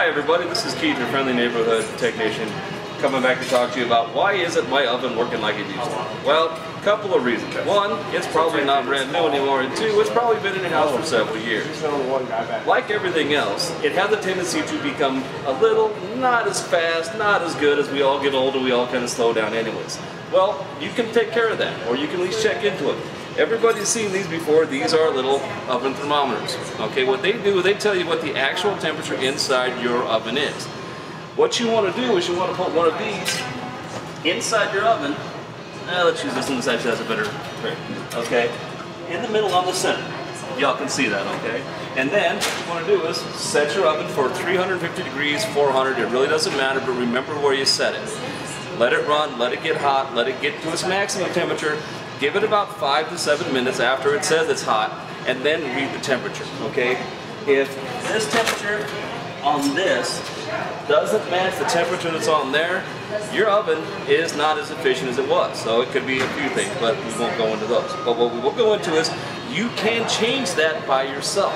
Hi everybody, this is Keith, your friendly neighborhood tech nation, coming back to talk to you about why isn't my oven working like it used to. Well, a couple of reasons. One, it's probably not brand new anymore, and two, it's probably been in your house for several years. Like everything else, it has a tendency to become a little, not as fast, not as good. As we all get older, we all kind of slow down anyways. Well, you can take care of that, or you can at least check into it. Everybody's seen these before. These are little oven thermometers. Okay, what they do, they tell you what the actual temperature inside your oven is. What you want to do is you want to put one of these inside your oven. Let's use this one. This actually has a better trick. Okay, in the middle on the center. Y'all can see that, okay? And then what you want to do is set your oven for 350 degrees, 400. It really doesn't matter, but remember where you set it. Let it run, let it get hot, let it get to its maximum temperature. Give it about 5 to 7 minutes after it says it's hot, and then read the temperature, okay? If this temperature on this doesn't match the temperature that's on there, your oven is not as efficient as it was. So it could be a few things, but we won't go into those. But what we will go into is you can change that by yourself.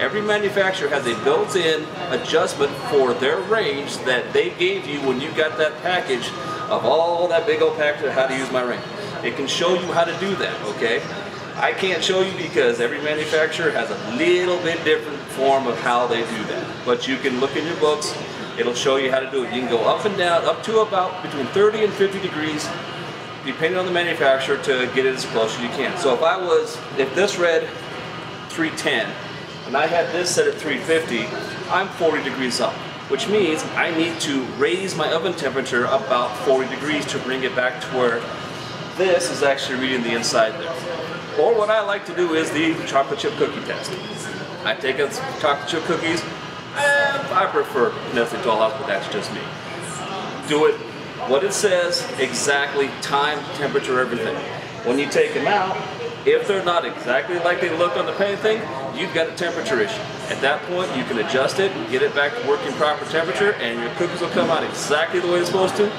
Every manufacturer has a built-in adjustment for their range that they gave you when you got that package of all that big old package of how to use my range. It can show you how to do that, okay? I can't show you because every manufacturer has a little bit different form of how they do that. But you can look in your books, it'll show you how to do it. You can go up and down, up to about between 30 and 50 degrees, depending on the manufacturer, to get it as close as you can. So if this read 310, and I had this set at 350, I'm 40 degrees up, which means I need to raise my oven temperature about 40 degrees to bring it back to where this is actually reading the inside there. Or what I like to do is the chocolate chip cookie test. I take chocolate chip cookies. I prefer Nestle Toll House, but that's just me. Do it what it says, exactly, time, temperature, everything. When you take them out, if they're not exactly like they look on the painting, you've got a temperature issue. At that point, you can adjust it and get it back to working proper temperature, and your cookies will come out exactly the way they're supposed to.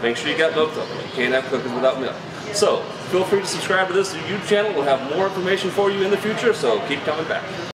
Make sure you got milk though. You can't have cookies without milk. So, feel free to subscribe to this YouTube channel. We'll have more information for you in the future, so keep coming back.